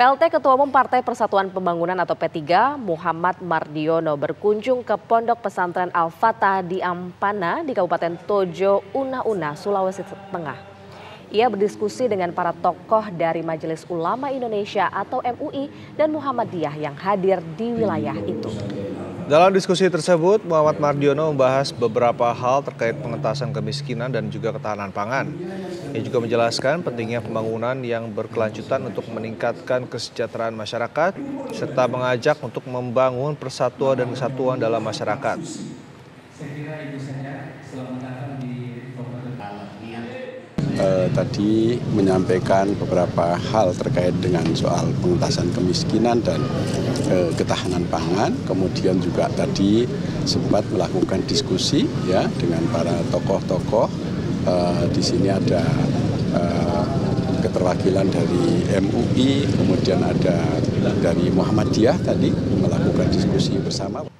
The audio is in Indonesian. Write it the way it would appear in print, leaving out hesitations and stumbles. PLT Ketua Umum Partai Persatuan Pembangunan atau P3, Muhammad Mardiono berkunjung ke Pondok Pesantren Al-Fatah di Ampana di Kabupaten Tojo Una-Una, Sulawesi Tengah. Ia berdiskusi dengan para tokoh dari Majelis Ulama Indonesia atau MUI dan Muhammadiyah yang hadir di wilayah itu. Dalam diskusi tersebut, Muhammad Mardiono membahas beberapa hal terkait pengentasan kemiskinan dan juga ketahanan pangan. Ia juga menjelaskan pentingnya pembangunan yang berkelanjutan untuk meningkatkan kesejahteraan masyarakat serta mengajak untuk membangun persatuan dan kesatuan dalam masyarakat. Tadi menyampaikan beberapa hal terkait dengan soal pengentasan kemiskinan dan ketahanan pangan. Kemudian juga tadi sempat melakukan diskusi ya dengan para tokoh-tokoh. Di sini ada keterwakilan dari MUI, kemudian ada dari Muhammadiyah tadi melakukan diskusi bersama.